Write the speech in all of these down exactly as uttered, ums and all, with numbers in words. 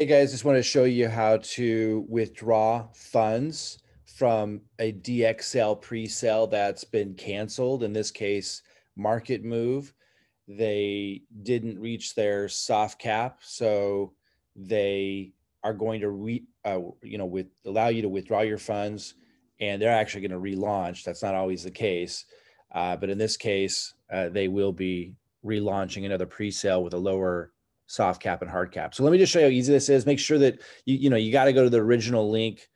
Hey guys, just want to show you how to withdraw funds from a DxSale pre-sale that's been canceled. In this case, MarketMove. They didn't reach their soft cap, so they are going to re, uh, you know, with allow you to withdraw your funds, and they're actually going to relaunch. That's not always the case, uh, but in this case, uh, they will be relaunching another pre-sale with a lower soft cap and hard cap. So let me just show you how easy this is. Make sure that you, you know, you got to go to the original link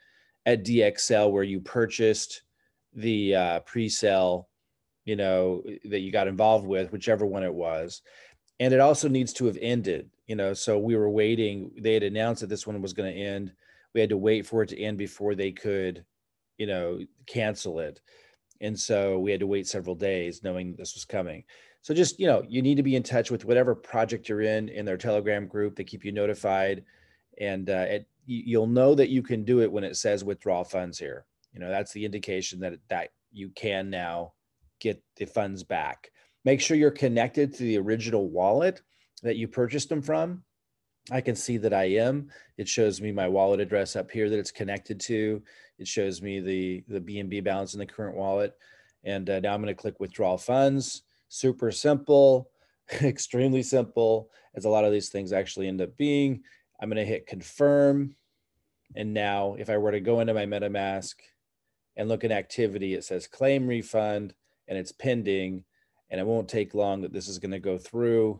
at DxSale where you purchased the uh, pre-sale, you know, that you got involved with, whichever one it was. And it also needs to have ended, you know, so we were waiting. They had announced that this one was going to end. We had to wait for it to end before they could, you know, cancel it. And so we had to wait several days knowing this was coming. So just, you know, you need to be in touch with whatever project you're in, in their Telegram group. They keep you notified, and uh, it, you'll know that you can do it when it says withdraw funds here. You know, that's the indication that, that you can now get the funds back. Make sure you're connected to the original wallet that you purchased them from. I can see that I am. It shows me my wallet address up here that it's connected to. It shows me the, the B N B balance in the current wallet. And uh, now I'm going to click withdraw funds. Super simple, extremely simple, as a lot of these things actually end up being. I'm going to hit confirm. And now if I were to go into my MetaMask and look at activity, it says claim refund and it's pending. And it won't take long that this is going to go through.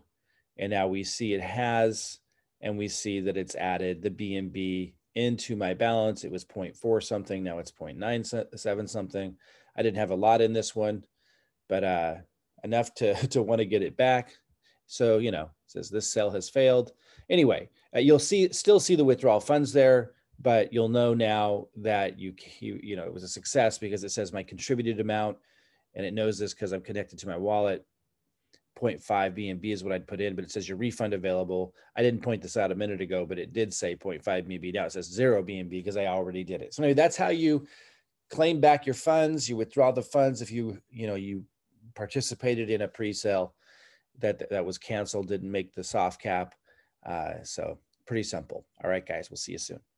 And now we see it has, and we see that it's added the B N B into my balance. It was zero point four something. Now it's zero point nine seven something. I didn't have a lot in this one, but uh, enough to, to want to get it back. So, you know, it says this sale has failed. Anyway, uh, you'll see, still see the withdrawal funds there, but you'll know now that you, you, you know, it was a success because it says my contributed amount, and it knows this because I'm connected to my wallet. zero point five B N B is what I'd put in, but it says your refund available. I didn't point this out a minute ago, but it did say zero point five B N B. Now it says zero B N B because I already did it. So anyway, that's how you claim back your funds. You withdraw the funds if you, you know, you participated in a pre-sale that, that was canceled, didn't make the soft cap. Uh, so pretty simple. All right, guys, we'll see you soon.